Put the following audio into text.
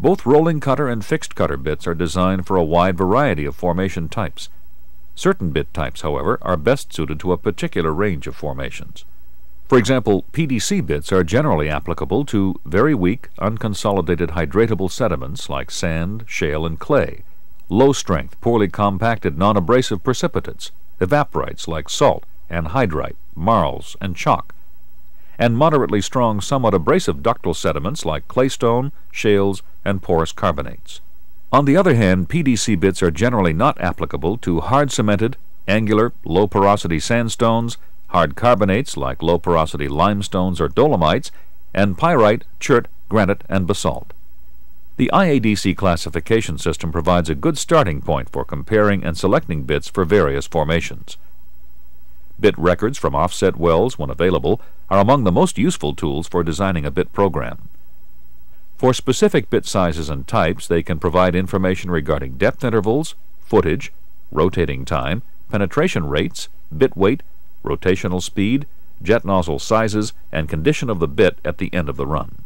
Both rolling cutter and fixed cutter bits are designed for a wide variety of formation types. Certain bit types, however, are best suited to a particular range of formations. For example, PDC bits are generally applicable to very weak, unconsolidated hydratable sediments like sand, shale, and clay, low-strength, poorly compacted, non-abrasive precipitates, evaporites like salt, anhydrite, marls, and chalk, and moderately strong, somewhat abrasive ductile sediments like claystone, shales, and porous carbonates. On the other hand, PDC bits are generally not applicable to hard cemented, angular, low porosity sandstones, hard carbonates like low porosity limestones or dolomites, and pyrite, chert, granite, and basalt. The IADC classification system provides a good starting point for comparing and selecting bits for various formations. Bit records from offset wells, when available, are among the most useful tools for designing a bit program. For specific bit sizes and types, they can provide information regarding depth intervals, footage, rotating time, penetration rates, bit weight, rotational speed, jet nozzle sizes, and condition of the bit at the end of the run.